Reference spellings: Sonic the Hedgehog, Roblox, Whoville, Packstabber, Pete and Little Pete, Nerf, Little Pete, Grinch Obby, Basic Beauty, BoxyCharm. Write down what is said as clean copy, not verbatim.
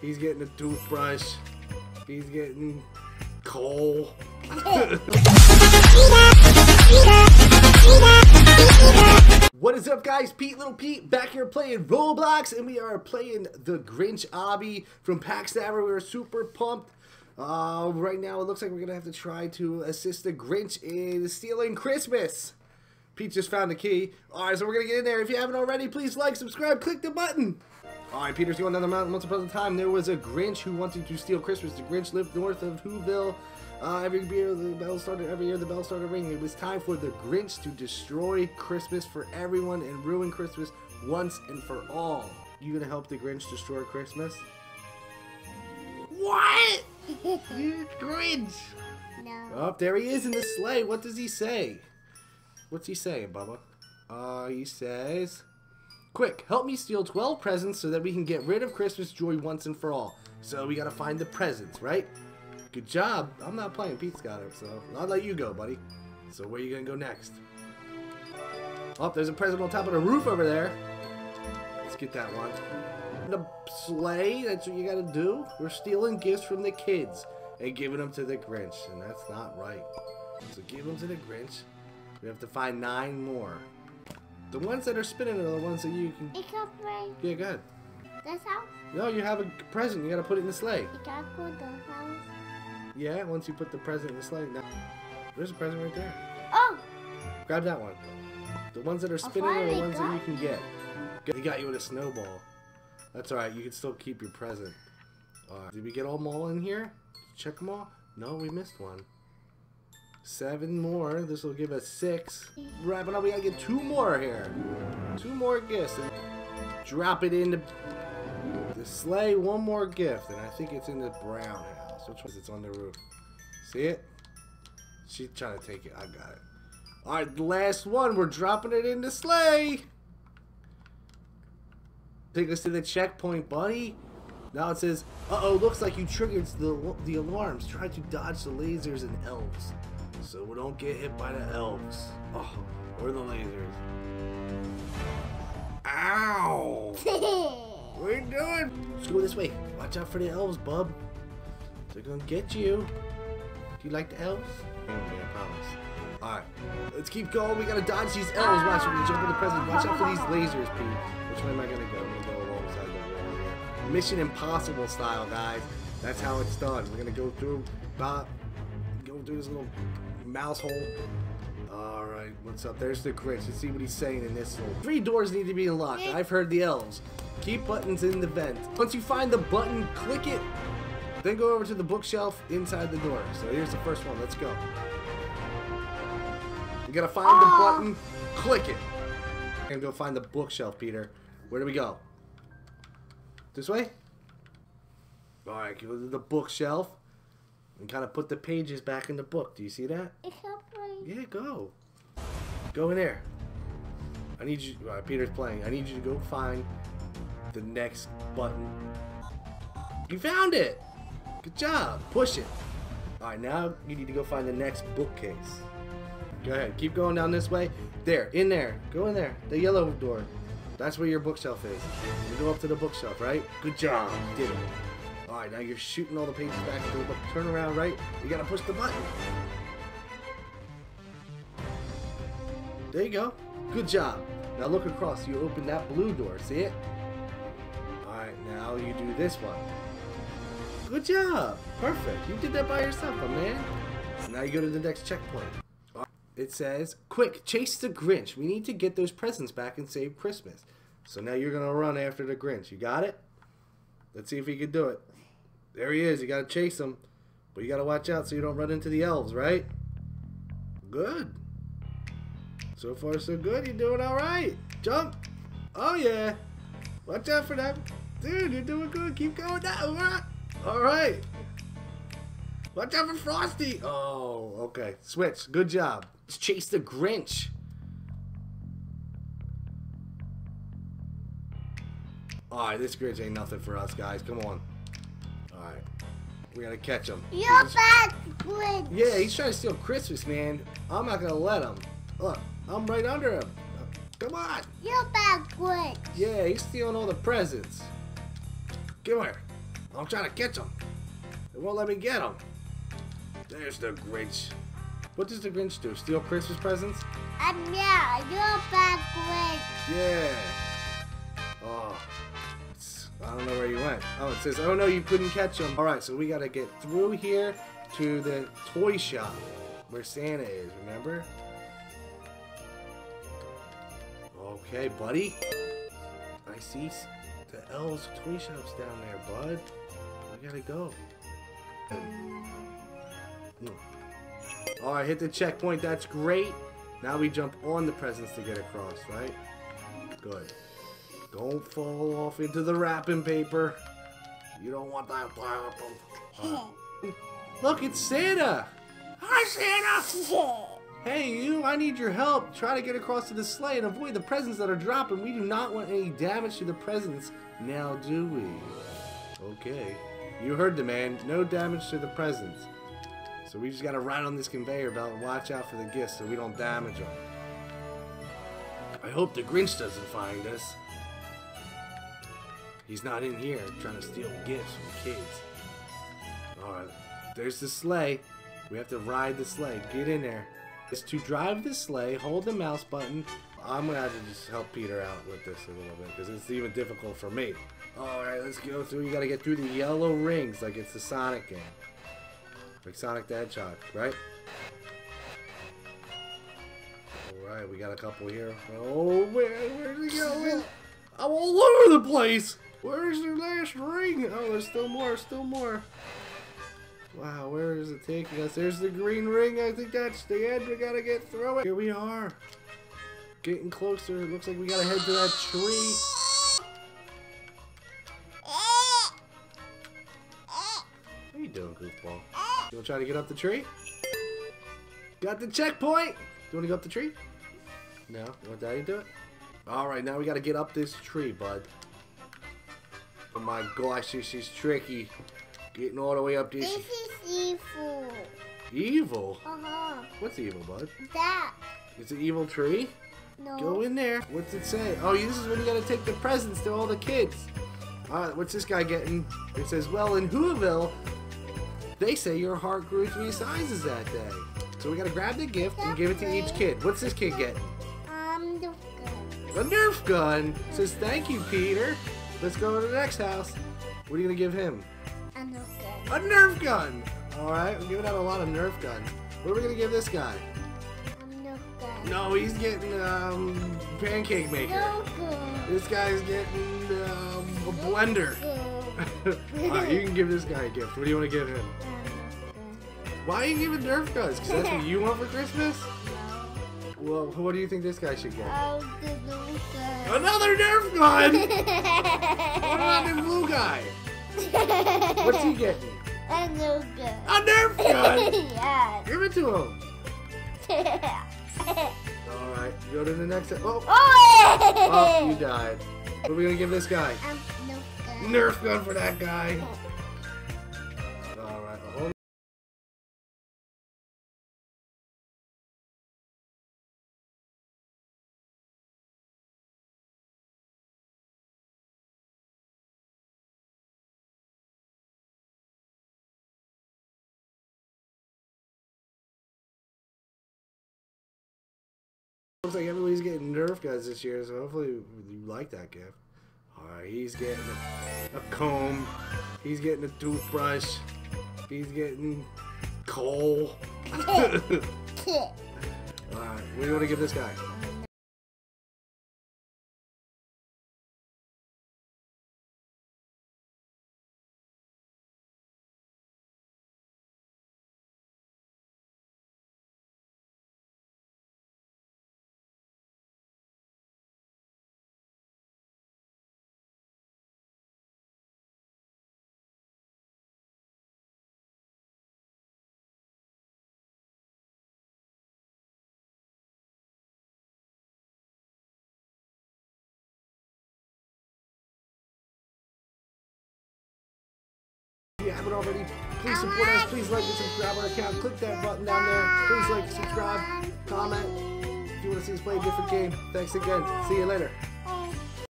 He's getting a toothbrush. He's getting coal. What is up, guys? Pete, Little Pete, back here playing Roblox, and we are playing the Grinch Obby from Packstabber. We are super pumped. Right now, it looks like we're gonna have to try to assist the Grinch in stealing Christmas. Pete just found the key. All right, so we're gonna get in there. If you haven't already, please like, subscribe, click the button. All right, Peter's going down the mountain. Once upon a time, there was a Grinch who wanted to steal Christmas. The Grinch lived north of Whoville. Every year, the bell started ringing. It was time for the Grinch to destroy Christmas for everyone and ruin Christmas once and for all. You gonna help the Grinch destroy Christmas? What? You're Grinch. No. Oh, there he is in the sleigh. What does he say? What's he saying, Bubba? He says, "Quick, help me steal 12 presents so that we can get rid of Christmas joy once and for all." So we gotta find the presents, right? Good job. I'm not playing. Pete's got it, so I'll let you go, buddy. So where are you gonna go next? Oh, there's a present on top of the roof over there. Let's get that one. The sleigh, that's what you gotta do. We're stealing gifts from the kids and giving them to the Grinch, and that's not right. So give them to the Grinch. We have to find 9 more. The ones that are spinning are the ones that you can... Yeah, go ahead. This house? No, you have a present. You gotta put it in the sleigh. You gotta put the house? Yeah, once you put the present in the sleigh. Now... There's a present right there. Oh! Grab that one. The ones that are spinning are the ones that you can get. They got you with a snowball. That's alright, you can still keep your present. Alright, did we get them all in here? Check them all? No, we missed one. 7 more. This will give us 6. Wrapping up, we gotta get 2 more here. 2 more gifts. And drop it in the sleigh. 1 more gift, and I think it's in the brown house. Which one is it's on the roof? See it? She's trying to take it. I got it. All right, the last one. We're dropping it in the sleigh. Take us to the checkpoint, buddy. Now it says, "Uh-oh, looks like you triggered the alarms. Try to dodge the lasers and elves." So we don't get hit by the elves. Oh, or the lasers. Ow! What are you doing? Let's go this way. Watch out for the elves, bub. They're gonna get you. Do you like the elves? Okay, I promise. Alright, let's keep going. We gotta dodge these elves. Watch when we jump in the present. Watch out for these lasers, Pete. Which way am I gonna go? I'm gonna go alongside that wall here. Mission Impossible style, guys. That's how it's done. We're gonna go through. Bop. Go through this little mouse hole. Alright, what's up? There's the Grinch. Let's see what he's saying in this hole. 3 doors need to be unlocked. I've heard the elves. Keep buttons in the vent. Once you find the button, click it. Then go over to the bookshelf inside the door. So here's the first one. Let's go. You gotta find the button, click it. I'm gonna go find the bookshelf, Peter. Where do we go? This way? Alright, go to the bookshelf. And kind of put the pages back in the book. Do you see that? It's helping. Yeah, go. Go in there. I need you. Peter's playing. I need you to go find the next button. You found it. Good job. Push it. All right, now you need to go find the next bookcase. Go ahead. Keep going down this way. There. In there. Go in there. The yellow door. That's where your bookshelf is. You go up to the bookshelf, right? Good job. You did it. Alright, now you're shooting all the pages back to the book. Turn around, right? You gotta push the button. There you go. Good job. Now look across. You open that blue door. See it? Alright, now you do this one. Good job. Perfect. You did that by yourself, my man. So now you go to the next checkpoint. It says, "Quick, chase the Grinch. We need to get those presents back and save Christmas." So now you're gonna run after the Grinch. You got it? Let's see if he can do it. There he is. You gotta chase him, but you gotta watch out so you don't run into the elves, right? Good. So far, so good. You're doing all right. Jump. Oh yeah. Watch out for that, dude. You're doing good. Keep going. All right. Watch out for Frosty. Oh, okay. Switch. Good job. Let's chase the Grinch. Alright, this Grinch ain't nothing for us, guys. Come on. Alright. We gotta catch him. You're bad, Grinch! Yeah, he's trying to steal Christmas, man. I'm not gonna let him. Look, I'm right under him. Come on! You're bad, Grinch! Yeah, he's stealing all the presents. Come here. I'm trying to catch him. They won't let me get him. There's the Grinch. What does the Grinch do? Steal Christmas presents? Yeah, you're a bad Grinch. Yeah. Oh, I don't know where you went. Oh, it says, oh no, you couldn't catch him. All right, so we gotta get through here to the toy shop where Santa is, remember? Okay, buddy. I see the elves toy shop's down there, bud. We gotta go. All right, hit the checkpoint, that's great. Now we jump on the presents to get across, right? Good. Don't fall off into the wrapping paper. You don't want that. Look, it's Santa! Hi, Santa! Hey, you, I need your help. Try to get across to the sleigh and avoid the presents that are dropping. We do not want any damage to the presents, now do we? Okay. You heard the man. No damage to the presents. So we just gotta ride on this conveyor belt and watch out for the gifts so we don't damage them. I hope the Grinch doesn't find us. He's not in here trying to steal gifts from the kids. Alright, there's the sleigh. We have to ride the sleigh. Get in there. Is to drive the sleigh, hold the mouse button. I'm gonna have to just help Peter out with this a little bit because it's even difficult for me. Alright, let's go through. You gotta get through the yellow rings like it's the Sonic game. Like Sonic the Hedgehog, right? Alright, we got a couple here. Oh, where's he going? I'm all over the place! Where's their last ring? Oh, there's still more, still more. Wow, where is it taking us? There's the green ring. I think that's the end. We gotta get through it. Here we are. Getting closer. It looks like we gotta head to that tree. What are you doing, goofball? You wanna try to get up the tree? Got the checkpoint! Do you wanna go up the tree? No? You want Daddy to do it? Alright, now we gotta get up this tree, bud. Oh my gosh, this is tricky. Getting all the way up this. This is evil. Evil? Uh-huh. What's evil, bud? That. It's an evil tree? No. Go in there. What's it say? Oh, this is when you gotta take the presents to all the kids. Alright, what's this guy getting? It says, well, in Whoville, they say your heart grew 3 sizes that day. So we gotta grab the gift and give it to each kid. What's this kid getting? Nerf gun. The Nerf gun? It says, thank you, Peter. Let's go to the next house. What are you gonna give him? A Nerf gun. A Nerf gun! Alright, we're giving out a lot of Nerf gun. What are we gonna give this guy? A Nerf gun. No, he's getting, pancake maker. Nerf gun. This guy's getting, a blender. Alright, you can give this guy a gift. What do you want to give him? Why are you giving Nerf guns? Because that's what you want for Christmas? No. Well, what do you think this guy should get? Oh, the blue gun. Another Nerf gun! What about the blue guy? What's he getting? A Nerf gun. A Nerf gun? Yeah. Give it to him. Alright, go to the next. Oh. Oh, you died. What are we going to give this guy? Nerf gun for that guy. Alright, hold on. Looks like everybody's getting Nerf guns this year, so hopefully you like that gift. Alright, he's getting a comb, he's getting a toothbrush, he's getting coal. Alright, what do you want to give this guy? If you haven't already, please support us. Please like and subscribe our account. Click that button down there. Please like, subscribe, comment. If you want to see us play a different game, thanks again. See you later.